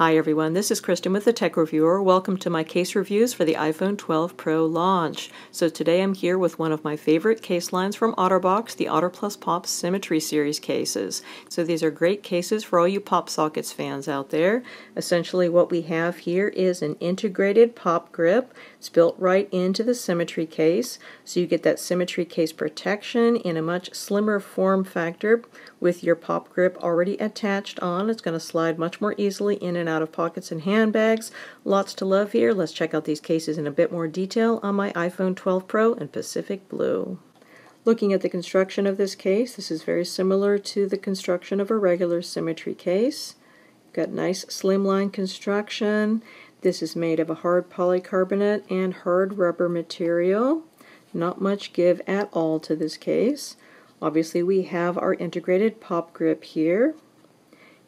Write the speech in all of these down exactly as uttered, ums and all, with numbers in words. Hi everyone, this is Kristen with The Tech Reviewer. Welcome to my case reviews for the iPhone twelve Pro launch. So today I'm here with one of my favorite case lines from OtterBox, the Otter Plus Pop Symmetry Series cases. So these are great cases for all you PopSockets fans out there. Essentially what we have here is an integrated pop grip. It's built right into the symmetry case. So you get that symmetry case protection in a much slimmer form factor with your pop grip already attached on. It's going to slide much more easily in and out of pockets and handbags. Lots to love here. Let's check out these cases in a bit more detail on my iPhone twelve Pro in Pacific Blue. Looking at the construction of this case, this is very similar to the construction of a regular symmetry case. Got nice slimline construction. This is made of a hard polycarbonate and hard rubber material. Not much give at all to this case. Obviously we have our integrated pop grip here.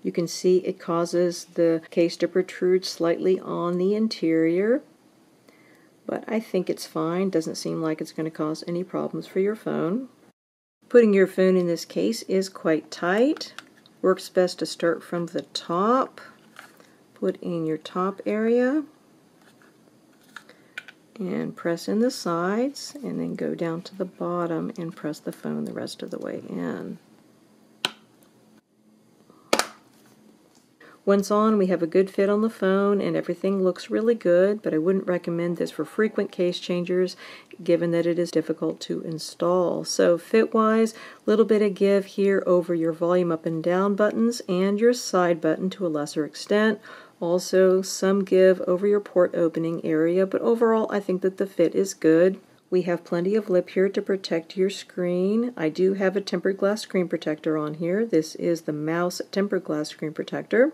You can see it causes the case to protrude slightly on the interior, but I think it's fine. Doesn't seem like it's going to cause any problems for your phone. Putting your phone in this case is quite tight. Works best to start from the top. Put in your top area and press in the sides, and then go down to the bottom and press the phone the rest of the way in. Once on, we have a good fit on the phone and everything looks really good, but I wouldn't recommend this for frequent case changers given that it is difficult to install. So fit-wise, a little bit of give here over your volume up and down buttons and your side button to a lesser extent. Also some give over your port opening area, but overall I think that the fit is good. We have plenty of lip here to protect your screen. I do have a tempered glass screen protector on here. This is the Mouse tempered glass screen protector.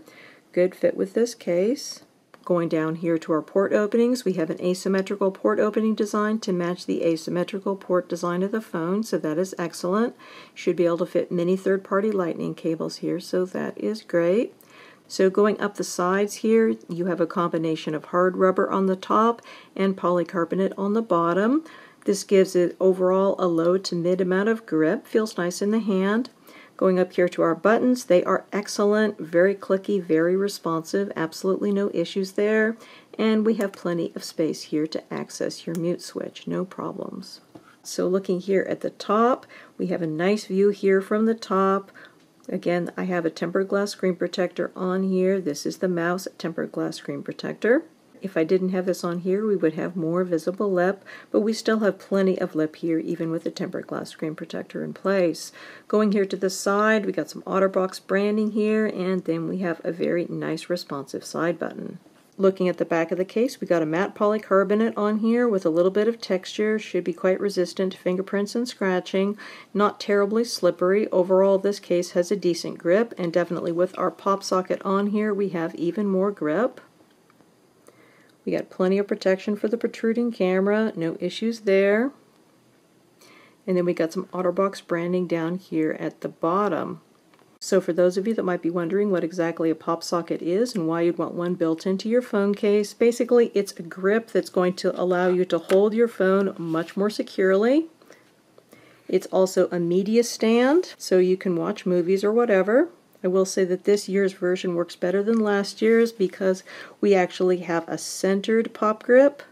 Good fit with this case. Going down here to our port openings, we have an asymmetrical port opening design to match the asymmetrical port design of the phone, so that is excellent. Should be able to fit many third-party lightning cables here, so that is great. So going up the sides here, you have a combination of hard rubber on the top and polycarbonate on the bottom. This gives it overall a low to mid amount of grip. Feels nice in the hand. Going up here to our buttons, they are excellent, very clicky, very responsive, absolutely no issues there. And we have plenty of space here to access your mute switch, no problems. So looking here at the top, we have a nice view here from the top. Again, I have a tempered glass screen protector on here. This is the Mouse tempered glass screen protector. If I didn't have this on here, we would have more visible lip, but we still have plenty of lip here, even with the tempered glass screen protector in place. Going here to the side, we got some OtterBox branding here, and then we have a very nice responsive side button. Looking at the back of the case, we got a matte polycarbonate on here with a little bit of texture. Should be quite resistant to fingerprints and scratching. Not terribly slippery. Overall, this case has a decent grip, and definitely with our pop socket on here, we have even more grip. We got plenty of protection for the protruding camera, no issues there. And then we got some OtterBox branding down here at the bottom. So for those of you that might be wondering what exactly a pop socket is and why you'd want one built into your phone case, basically it's a grip that's going to allow you to hold your phone much more securely. It's also a media stand, so you can watch movies or whatever. I will say that this year's version works better than last year's because we actually have a centered pop grip.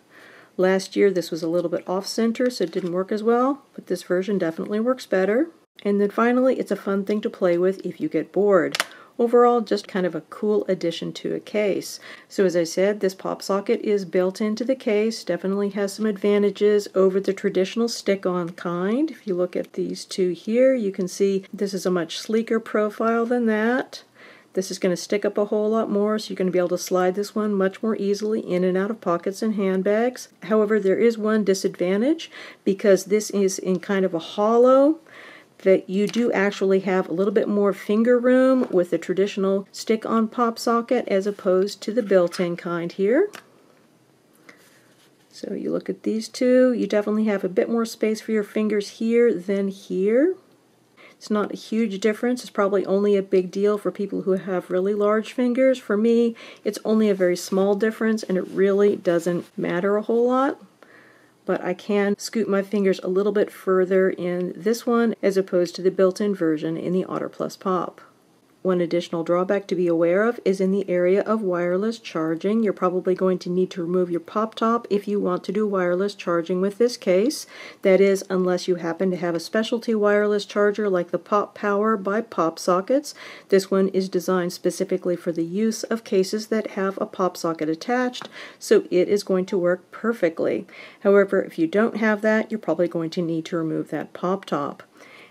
Last year this was a little bit off-center, so it didn't work as well, but this version definitely works better. And then finally, it's a fun thing to play with if you get bored. Overall, just kind of a cool addition to a case. So as I said, this pop socket is built into the case. Definitely has some advantages over the traditional stick-on kind. If you look at these two here, you can see this is a much sleeker profile than that. This is going to stick up a whole lot more, so you're going to be able to slide this one much more easily in and out of pockets and handbags. However, there is one disadvantage because this is in kind of a hollow, that you do actually have a little bit more finger room with the traditional stick-on pop socket as opposed to the built-in kind here. So you look at these two, you definitely have a bit more space for your fingers here than here. It's not a huge difference. It's probably only a big deal for people who have really large fingers. For me, it's only a very small difference, and it really doesn't matter a whole lot. But I can scoot my fingers a little bit further in this one as opposed to the built-in version in the Otter Plus Pop. One additional drawback to be aware of is in the area of wireless charging. You're probably going to need to remove your pop top if you want to do wireless charging with this case. That is, unless you happen to have a specialty wireless charger like the PopPower by PopSockets. This one is designed specifically for the use of cases that have a pop socket attached, so it is going to work perfectly. However, if you don't have that, you're probably going to need to remove that pop top.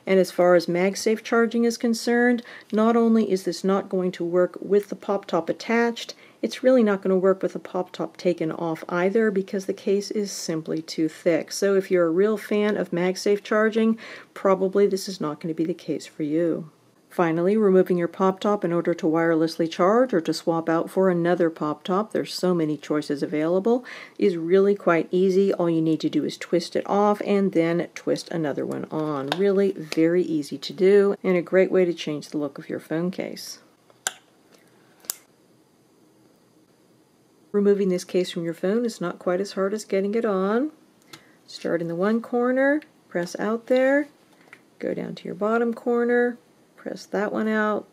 And as far as MagSafe charging is concerned, not only is this not going to work with the pop top attached, it's really not going to work with the pop top taken off either because the case is simply too thick. So if you're a real fan of MagSafe charging, probably this is not going to be the case for you. Finally, removing your pop top in order to wirelessly charge or to swap out for another pop top, there's so many choices available, is really quite easy. All you need to do is twist it off and then twist another one on. Really very easy to do and a great way to change the look of your phone case. Removing this case from your phone is not quite as hard as getting it on. Start in the one corner, press out there, go down to your bottom corner, press that one out,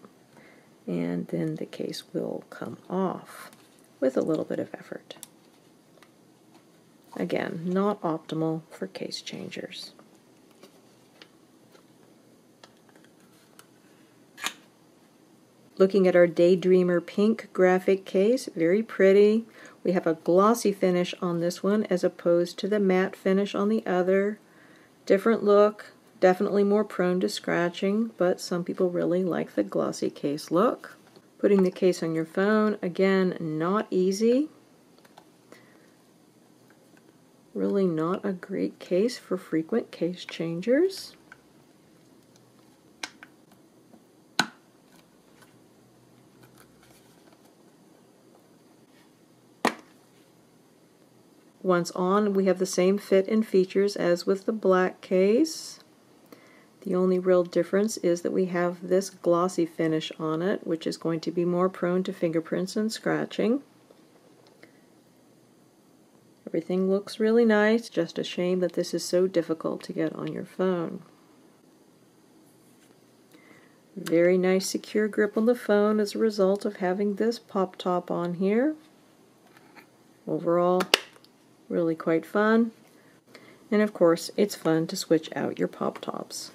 and then the case will come off with a little bit of effort. Again, not optimal for case changers. Looking at our Daydreamer Pink graphic case, very pretty. We have a glossy finish on this one as opposed to the matte finish on the other. Different look. Definitely more prone to scratching, but some people really like the glossy case look. Putting the case on your phone, again, not easy. Really not a great case for frequent case changers. Once on, we have the same fit and features as with the black case. The only real difference is that we have this glossy finish on it, which is going to be more prone to fingerprints and scratching. Everything looks really nice. Just a shame that this is so difficult to get on your phone. Very nice secure grip on the phone as a result of having this pop top on here. Overall, really quite fun. And of course, it's fun to switch out your pop tops.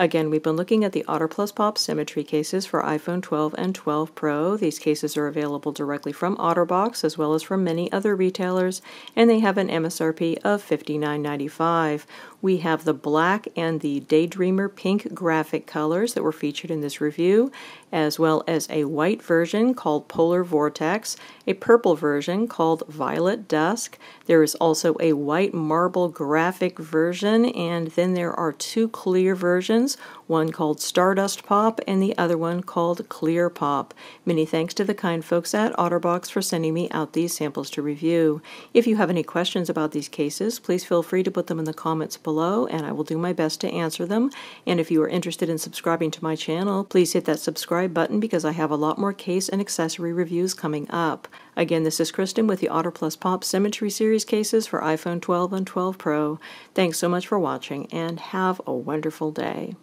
Again, we've been looking at the Otter Plus Pop Symmetry cases for iPhone twelve and twelve Pro. These cases are available directly from OtterBox as well as from many other retailers, and they have an M S R P of fifty-nine ninety-five. We have the black and the Daydreamer Pink graphic colors that were featured in this review, as well as a white version called Polar Vortex, a purple version called Violet Dusk. There is also a white marble graphic version, and then there are two clear versions, one called Stardust Pop and the other one called Clear Pop. Many thanks to the kind folks at OtterBox for sending me out these samples to review. If you have any questions about these cases, please feel free to put them in the comments below and I will do my best to answer them. And if you are interested in subscribing to my channel, please hit that subscribe button because I have a lot more case and accessory reviews coming up. Again, this is Kristen with the Otter Plus Pop Symmetry Series cases for iPhone twelve and twelve Pro. Thanks so much for watching and have a wonderful day.